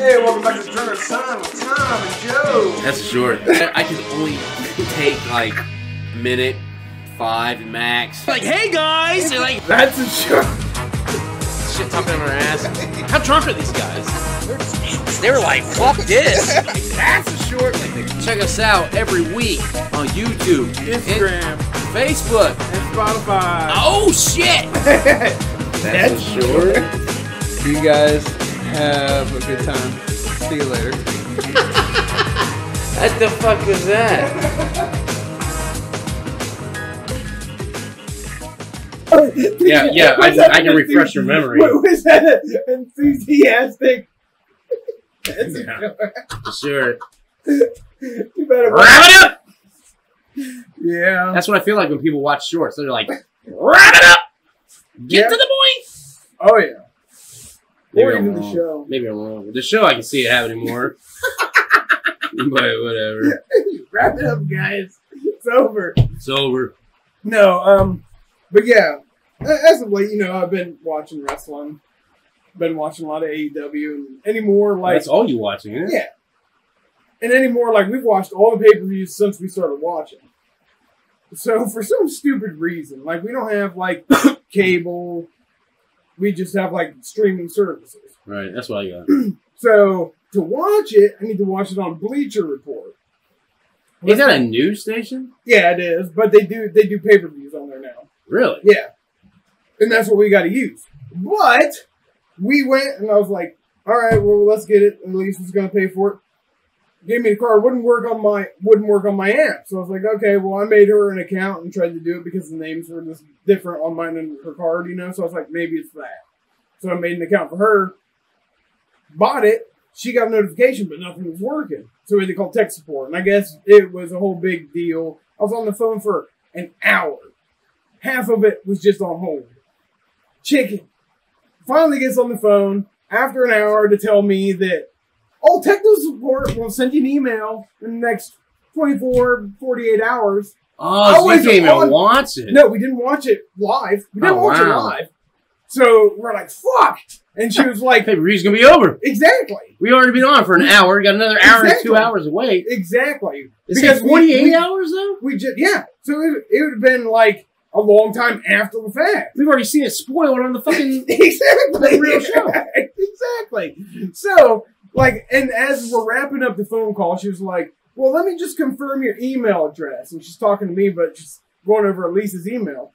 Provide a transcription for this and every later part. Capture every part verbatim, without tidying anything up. Hey, welcome back to Turner Time with Tom and Joe. That's short. I can only take like a minute, five max. Like, hey guys! And like, that's a short. Shit tucking on our ass. How drunk are these guys? They were like, fuck this. That's a short. Check us out every week on YouTube, Instagram, Facebook, and Spotify. Oh shit! That's, that's a short. You guys have a good time. See you later. What the fuck was that? yeah, yeah, I, that I can refresh your memory. What was that? An enthusiastic. That's yeah, a sure. You better wrap it up. Yeah. That's what I feel like when people watch shorts. They're like, wrap it up. Get yep. to the point. Oh yeah. Maybe or even the show. Maybe I'm wrong. The show, I can see it happening more. But whatever. Wrap it up, guys. It's over. It's over. No, um, but yeah. As of late, you know, I've been watching wrestling. Been watching a lot of A E W. And any more, like... That's all you watching, isn't it? Yeah. And any more, like, we've watched all the pay-per-views since we started watching. So, for some stupid reason, like, we don't have, like, cable... We just have, like, streaming services. Right, that's what I got. So, to watch it, I need to watch it on Bleacher Report. Is that a news station? Yeah, it is. But they do they do pay-per-views on there now. Really? Yeah. And that's what we got to use. But, we went, and I was like, all right, well, let's get it. At least it's going to pay for it. Gave me the card. Wouldn't work on my wouldn't work on my app. So, I was like, okay, well, I made her an account and tried to do it because the names were just... different on mine and her card, you know, so I was like, maybe it's that. So I made an account for her, bought it, she got a notification, but nothing was working. So we had to call tech support, and I guess it was a whole big deal. I was on the phone for an hour. Half of it was just on hold. Chicken. Finally gets on the phone after an hour to tell me that, oh, technical support will send you an email in the next twenty-four, forty-eight hours. Oh, so you can't even watch it. No, we didn't watch it live. We didn't oh, watch wow. it live. So we're like, fuck. And she was like... Hey, review's going to be over. Exactly. We already been on for an hour. We got another hour exactly. and two hours away. Exactly. Is because forty-eight we, hours, though? We just, yeah. So it, it would have been like a long time after the fact. We've already seen it spoiled on the fucking... exactly. The real show. Exactly. So, like, and as we're wrapping up the phone call, she was like, well, let me just confirm your email address. And she's talking to me, but she's going over Elisa's email.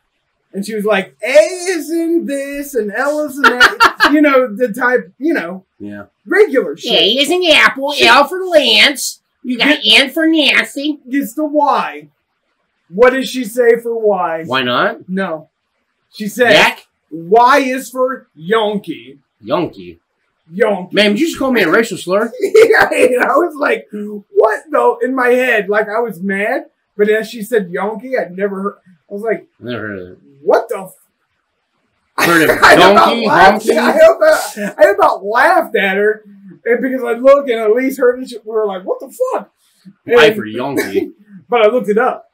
And she was like, A is in this, and L is in that. You know, the type, you know, yeah, regular shit. A is in Apple, shit. L for Lance. You got N for Nancy. It's the Y. What does she say for Y? Why not? No. She said, Jack? Y is for Yonkey. Yonkey. Yonkey. Man, did you just call me a racial slur? Yeah, and I was like, what though? In my head, like I was mad, but as she said Yonkey, I'd never heard. I was like, never heard of it. What the? F heard of I, donkey, honky? I, about, I about laughed at her and because I looked and Elise heard it. We were like, what the fuck? Why for Yonkey? But I looked it up.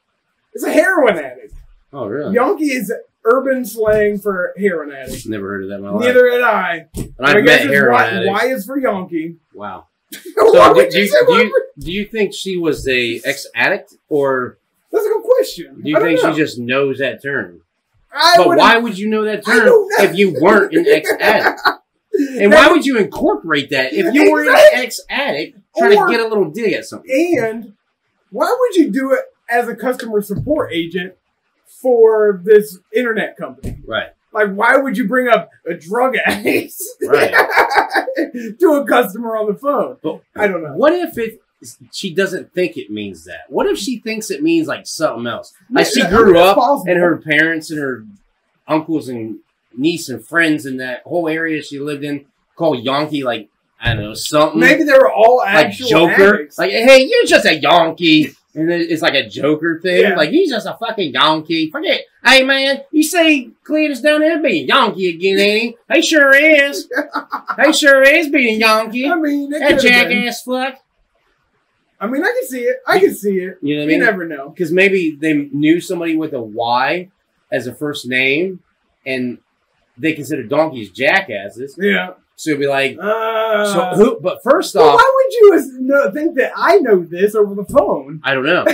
It's a heroin addict. Oh, really? Yonkey is urban slang for heroin addict. Never heard of that in my life. Neither had I. And I've I met heroin why, addicts. Y is for Yonkey. Wow. So do, you, do, you, do you think she was a ex-addict or... That's a good question. Do you think know. she just knows that term? I but why would you know that term know. if you weren't an ex-addict? And that, why would you incorporate that if you were exactly. an ex-addict trying or, to get a little dig at something? And why would you do it as a customer support agent for this internet company? Right. Like, why would you bring up a drug addict right. to a customer on the phone? But I don't know. What if it, she doesn't think it means that? What if she thinks it means, like, something else? Like, she grew up possible. and her parents and her uncles and niece and friends in that whole area she lived in called Yonkey, like, I don't know, something. Maybe they were all actual Like, Joker. Addicts. Like, hey, you're just a Yonkey. And then it's like a Joker thing. Yeah. Like, he's just a fucking Yonkey. Forget. Hey, man, you say Cletus down there being Yonkey again, ain't he? He sure is. He sure is being Yonkey. I mean, that jackass fuck. I mean, I can see it. I can see it. You know what I mean? You never know. Because maybe they knew somebody with a Y as a first name, and they considered donkeys jackasses. Yeah. So you'll be like, uh, so who? But first off, well, why would you think that I know this over the phone? I don't know.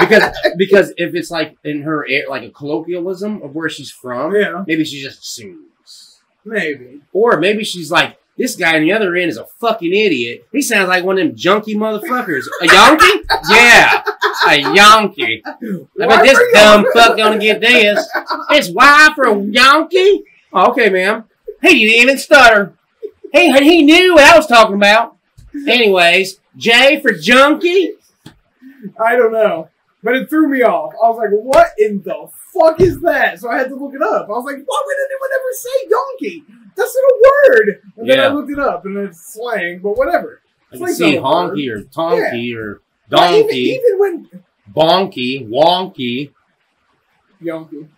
Because because if it's like in her like a colloquialism of where she's from, yeah. Maybe she just assumes. Maybe. Or maybe she's like, this guy on the other end is a fucking idiot. He sounds like one of them junky motherfuckers. A Yonkey? Yeah. A Yonkey. I bet this dumb fuck gonna get this. It's why for a Yonkey? Oh, okay, ma'am. He didn't even stutter. He, he knew what I was talking about. Anyways, J for junkie? I don't know. But it threw me off. I was like, what in the fuck is that? So I had to look it up. I was like, why would anyone ever say donkey? That's not a word. And yeah. Then I looked it up, and it's slang, but whatever. I can see honky or tonky yeah. or donkey. Yeah, even, even when... Bonky, wonky. Yonkey.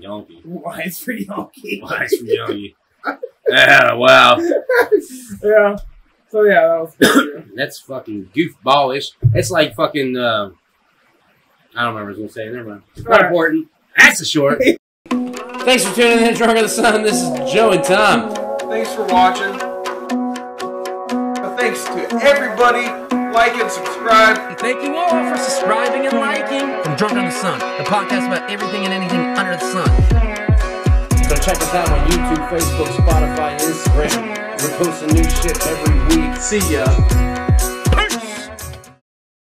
Yonkey. Why it's for Yonkey. Why it's for Yonkey. Yeah, wow. Yeah. So, yeah, that was cool. That's fucking goofballish. It's like fucking... Uh, I don't remember what I was going to say. Never mind. It's not important. That's the short. Thanks for tuning in to Drunk Under the Sun. This is Joe and Tom. Thanks for watching. Thanks to everybody. Like and subscribe. Thank you all for subscribing and liking. From Drunk Under the Sun, the podcast about everything and anything under the sun. So check us out on YouTube, Facebook, Spotify, Instagram. We're posting new shit every week. See ya.